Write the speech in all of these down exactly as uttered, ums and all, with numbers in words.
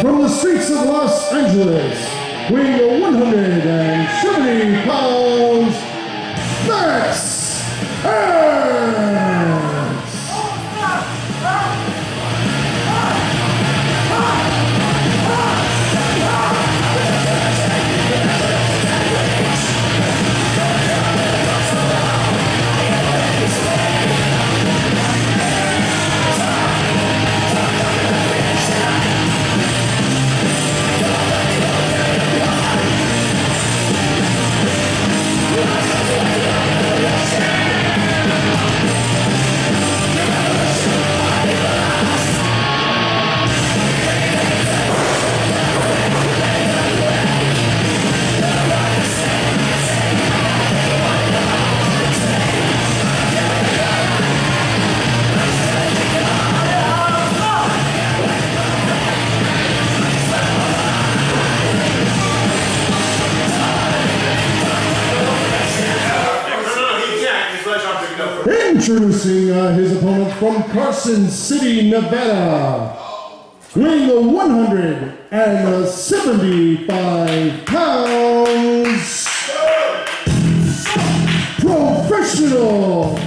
From the streets of Los Angeles, weighing one hundred seventy pounds, Max Introducing uh, his opponent from Carson City, Nevada, weighing one hundred seventy-five pounds, professional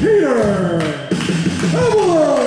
Peter Avila.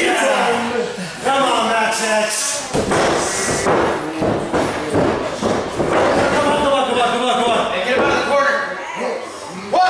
Come on, come on, come on, come on, come on. Hey, get him out of the corner. What?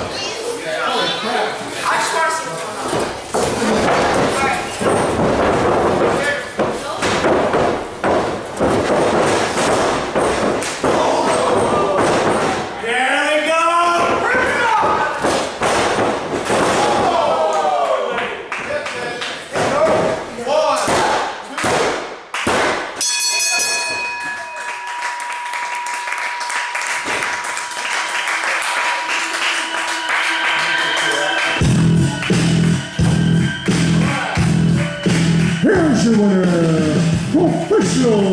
Winner, professional